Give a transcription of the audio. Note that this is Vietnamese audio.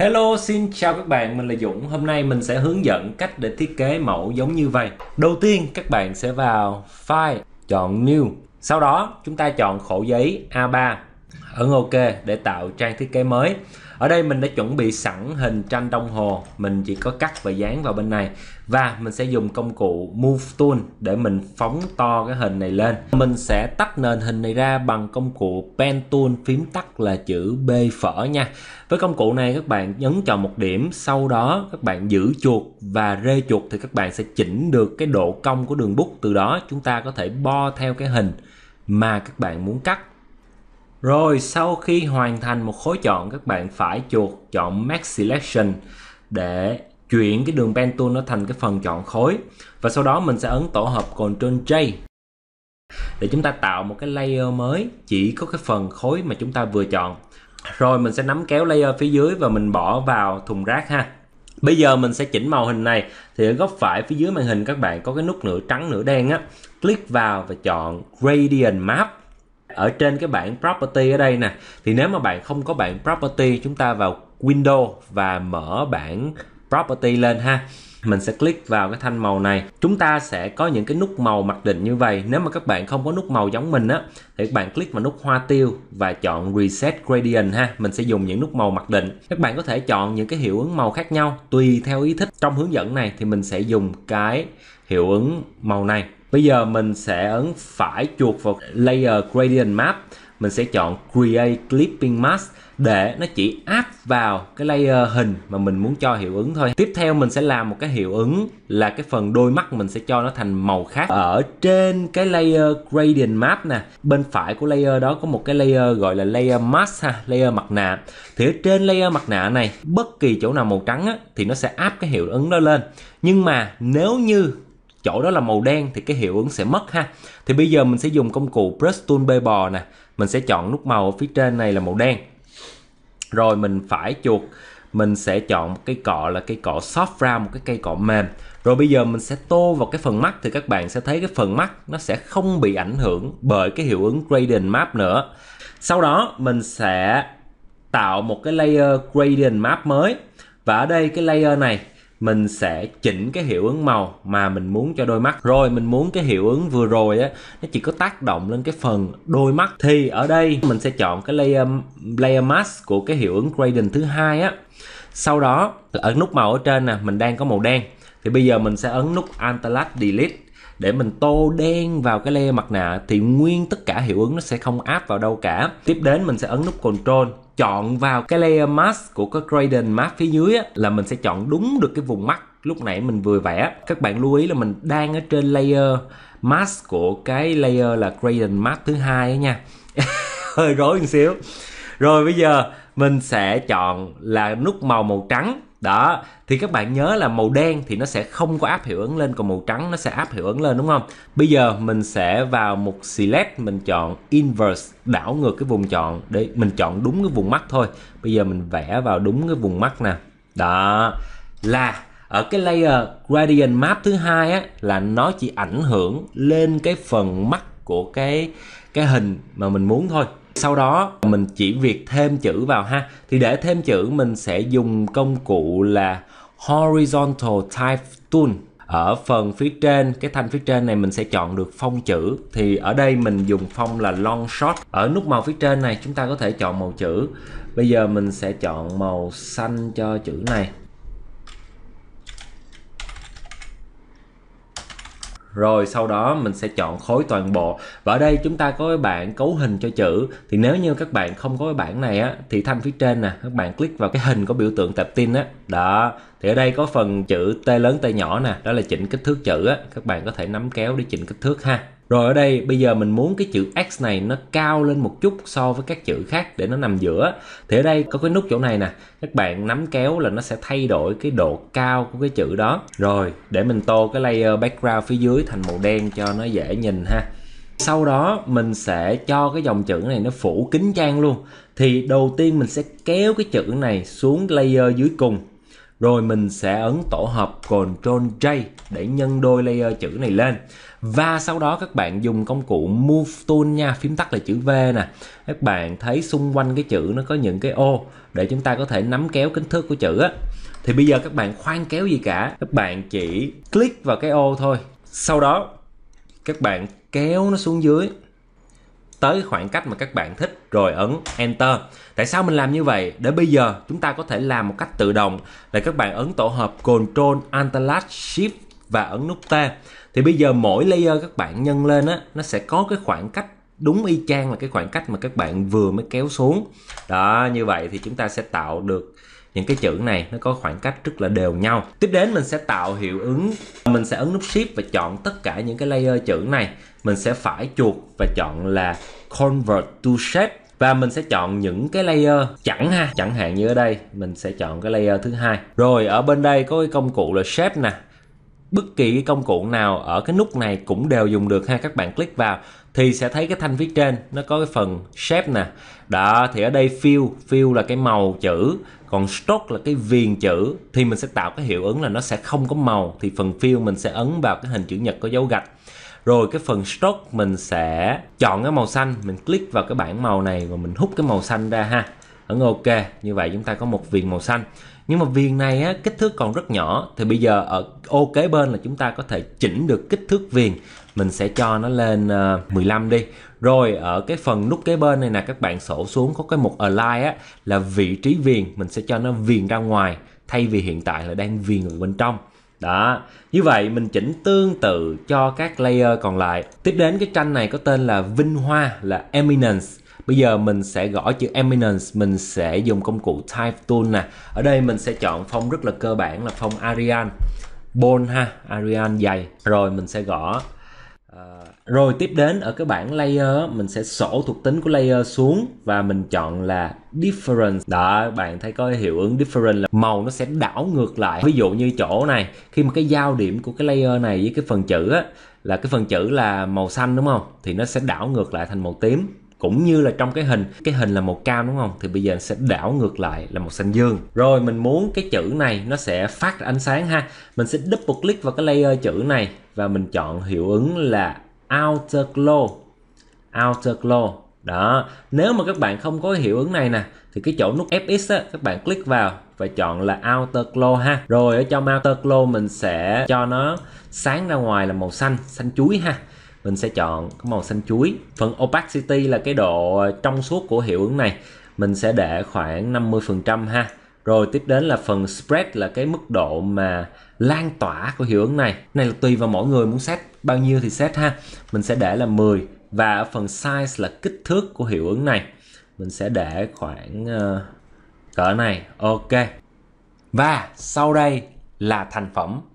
Hello, xin chào các bạn, mình là Dũng. Hôm nay mình sẽ hướng dẫn cách để thiết kế mẫu giống như vậy. Đầu tiên các bạn sẽ vào File, chọn New. Sau đó chúng ta chọn khổ giấy A3, ấn OK để tạo trang thiết kế mới. Ở đây mình đã chuẩn bị sẵn hình tranh đồng hồ, mình chỉ có cắt và dán vào bên này. Và mình sẽ dùng công cụ Move Tool để mình phóng to cái hình này lên. Mình sẽ tách nền hình này ra bằng công cụ Pen Tool, phím tắt là chữ B phở nha. Với công cụ này các bạn nhấn chọn một điểm, sau đó các bạn giữ chuột và rê chuột thì các bạn sẽ chỉnh được cái độ cong của đường bút. Từ đó chúng ta có thể bo theo cái hình mà các bạn muốn cắt. Rồi sau khi hoàn thành một khối chọn, các bạn phải chuột chọn Max Selection để chuyển cái đường Pen Tool nó thành cái phần chọn khối. Và sau đó mình sẽ ấn tổ hợp Ctrl J để chúng ta tạo một cái layer mới chỉ có cái phần khối mà chúng ta vừa chọn. Rồi mình sẽ nắm kéo layer phía dưới và mình bỏ vào thùng rác ha. Bây giờ mình sẽ chỉnh màu hình này. Thì ở góc phải phía dưới màn hình các bạn có cái nút nửa trắng nửa đen á, click vào và chọn Gradient Map. Ở trên cái bảng Property ở đây nè, thì nếu mà bạn không có bảng Property, chúng ta vào Window và mở bảng Property lên ha. Mình sẽ click vào cái thanh màu này. Chúng ta sẽ có những cái nút màu mặc định như vậy. Nếu mà các bạn không có nút màu giống mình á, thì các bạn click vào nút hoa tiêu và chọn Reset Gradient ha. Mình sẽ dùng những nút màu mặc định. Các bạn có thể chọn những cái hiệu ứng màu khác nhau tùy theo ý thích. Trong hướng dẫn này thì mình sẽ dùng cái hiệu ứng màu này. Bây giờ mình sẽ ấn phải chuột vào Layer Gradient Map. Mình sẽ chọn Create Clipping Mask để nó chỉ áp vào cái layer hình mà mình muốn cho hiệu ứng thôi. Tiếp theo mình sẽ làm một cái hiệu ứng là cái phần đôi mắt, mình sẽ cho nó thành màu khác. Ở trên cái Layer Gradient Map nè, bên phải của layer đó có một cái layer gọi là Layer Mask ha, layer mặt nạ. Thì ở trên layer mặt nạ này, bất kỳ chỗ nào màu trắng á, thì nó sẽ áp cái hiệu ứng đó lên. Nhưng mà nếu như chỗ đó là màu đen thì cái hiệu ứng sẽ mất ha. Thì bây giờ mình sẽ dùng công cụ brush tool bê bò nè, mình sẽ chọn nút màu ở phía trên này là màu đen. Rồi mình phải chuột, mình sẽ chọn một cây cọ là cây cọ soft round, một cái cây cọ mềm. Rồi bây giờ mình sẽ tô vào cái phần mắt thì các bạn sẽ thấy cái phần mắt nó sẽ không bị ảnh hưởng bởi cái hiệu ứng Gradient Map nữa. Sau đó mình sẽ tạo một cái layer Gradient Map mới. Và ở đây cái layer này mình sẽ chỉnh cái hiệu ứng màu mà mình muốn cho đôi mắt. Rồi mình muốn cái hiệu ứng vừa rồi á, nó chỉ có tác động lên cái phần đôi mắt. Thì ở đây mình sẽ chọn cái layer mask của cái hiệu ứng gradient thứ hai á. Sau đó ở nút màu ở trên nè, mình đang có màu đen. Thì bây giờ mình sẽ ấn nút Alt + Delete để mình tô đen vào cái layer mặt nạ. Thì nguyên tất cả hiệu ứng nó sẽ không áp vào đâu cả. Tiếp đến mình sẽ ấn nút Control, chọn vào cái layer mask của cái gradient mask phía dưới á, là mình sẽ chọn đúng được cái vùng mắt lúc nãy mình vừa vẽ. Các bạn lưu ý là mình đang ở trên layer mask của cái layer là gradient mask thứ hai á nha. Hơi rối một xíu. Rồi bây giờ mình sẽ chọn là nút màu trắng. Đó, thì các bạn nhớ là màu đen thì nó sẽ không có áp hiệu ứng lên, còn màu trắng nó sẽ áp hiệu ứng lên đúng không? Bây giờ mình sẽ vào mục Select, mình chọn Inverse, đảo ngược cái vùng chọn để mình chọn đúng cái vùng mắt thôi. Bây giờ mình vẽ vào đúng cái vùng mắt nè. Đó, là ở cái layer Gradient Map thứ hai á, là nó chỉ ảnh hưởng lên cái phần mắt của cái hình mà mình muốn thôi. Sau đó mình chỉ việc thêm chữ vào ha. Thì để thêm chữ mình sẽ dùng công cụ là horizontal type tool. Ở phần phía trên, cái thanh phía trên này mình sẽ chọn được phông chữ. Thì ở đây mình dùng phông là long shot. Ở nút màu phía trên này chúng ta có thể chọn màu chữ. Bây giờ mình sẽ chọn màu xanh cho chữ này. Rồi sau đó mình sẽ chọn khối toàn bộ. Và ở đây chúng ta có cái bảng cấu hình cho chữ. Thì nếu như các bạn không có cái bảng này á, thì thanh phía trên nè, các bạn click vào cái hình có biểu tượng tệp tin á. Đó, thì ở đây có phần chữ T lớn T nhỏ nè, đó là chỉnh kích thước chữ á. Các bạn có thể nắm kéo để chỉnh kích thước ha. Rồi ở đây bây giờ mình muốn cái chữ X này nó cao lên một chút so với các chữ khác để nó nằm giữa. Thì ở đây có cái nút chỗ này nè, các bạn nắm kéo là nó sẽ thay đổi cái độ cao của cái chữ đó. Rồi để mình tô cái layer background phía dưới thành màu đen cho nó dễ nhìn ha. Sau đó mình sẽ cho cái dòng chữ này nó phủ kín trang luôn. Thì đầu tiên mình sẽ kéo cái chữ này xuống layer dưới cùng. Rồi mình sẽ ấn tổ hợp Ctrl J để nhân đôi layer chữ này lên. Và sau đó các bạn dùng công cụ Move Tool nha, phím tắt là chữ V nè. Các bạn thấy xung quanh cái chữ nó có những cái ô để chúng ta có thể nắm kéo kích thước của chữ á. Thì bây giờ các bạn khoan kéo gì cả, các bạn chỉ click vào cái ô thôi. Sau đó các bạn kéo nó xuống dưới tới khoảng cách mà các bạn thích rồi ấn Enter. Tại sao mình làm như vậy? Để bây giờ chúng ta có thể làm một cách tự động là các bạn ấn tổ hợp Ctrl Alt + Shift và ấn nút T. Thì bây giờ mỗi layer các bạn nhân lên á, nó sẽ có cái khoảng cách đúng y chang là cái khoảng cách mà các bạn vừa mới kéo xuống. Đó, như vậy thì chúng ta sẽ tạo được những cái chữ này nó có khoảng cách rất là đều nhau. Tiếp đến mình sẽ tạo hiệu ứng, mình sẽ ấn nút Shift và chọn tất cả những cái layer chữ này. Mình sẽ phải chuột và chọn là Convert to shape. Và mình sẽ chọn những cái layer chẵn ha. Chẳng hạn như ở đây mình sẽ chọn cái layer thứ hai. Rồi ở bên đây có cái công cụ là shape nè. Bất kỳ cái công cụ nào ở cái nút này cũng đều dùng được ha. Các bạn click vào thì sẽ thấy cái thanh phía trên nó có cái phần shape nè. Đó, thì ở đây Fill là cái màu chữ, còn Stroke là cái viền chữ. Thì mình sẽ tạo cái hiệu ứng là nó sẽ không có màu. Thì phần Fill mình sẽ ấn vào cái hình chữ nhật có dấu gạch. Rồi cái phần Stroke mình sẽ chọn cái màu xanh. Mình click vào cái bảng màu này và mình hút cái màu xanh ra ha. Ấn OK. Như vậy chúng ta có một viền màu xanh. Nhưng mà viền này á, kích thước còn rất nhỏ. Thì bây giờ ở ô kế bên là chúng ta có thể chỉnh được kích thước viền. Mình sẽ cho nó lên 15 đi. Rồi ở cái phần nút kế bên này nè, các bạn sổ xuống có cái mục Align á, là vị trí viền. Mình sẽ cho nó viền ra ngoài thay vì hiện tại là đang viền ở bên trong. Đó, như vậy mình chỉnh tương tự cho các layer còn lại. Tiếp đến cái tranh này có tên là Vinh Hoa, là Eminence. Bây giờ mình sẽ gõ chữ Eminence, mình sẽ dùng công cụ Type Tool nè. Ở đây mình sẽ chọn phông rất là cơ bản là phông arial bold ha, arial dày. Rồi mình sẽ gõ. Rồi tiếp đến ở cái bảng layer mình sẽ sổ thuộc tính của layer xuống và mình chọn là Difference. Đó, bạn thấy có hiệu ứng Difference là màu nó sẽ đảo ngược lại. Ví dụ như chỗ này, khi mà cái giao điểm của cái layer này với cái phần chữ á, là cái phần chữ là màu xanh đúng không? Thì nó sẽ đảo ngược lại thành màu tím. Cũng như là trong cái hình là màu cam đúng không? Thì bây giờ nó sẽ đảo ngược lại là màu xanh dương. Rồi mình muốn cái chữ này nó sẽ phát ánh sáng ha. Mình sẽ double click vào cái layer chữ này và mình chọn hiệu ứng là Outer glow. Outer glow. Đó, nếu mà các bạn không có hiệu ứng này nè thì cái chỗ nút fx á, các bạn click vào và chọn là Outer glow ha. Rồi ở trong Outer glow mình sẽ cho nó sáng ra ngoài là màu xanh, xanh chuối ha. Mình sẽ chọn cái màu xanh chuối. Phần opacity là cái độ trong suốt của hiệu ứng này, mình sẽ để khoảng 50% ha. Rồi tiếp đến là phần spread là cái mức độ mà lan tỏa của hiệu ứng này. Cái này là tùy vào mỗi người muốn set bao nhiêu thì set ha. Mình sẽ để là 10. Và ở phần size là kích thước của hiệu ứng này, mình sẽ để khoảng cỡ này. OK. Và sau đây là thành phẩm.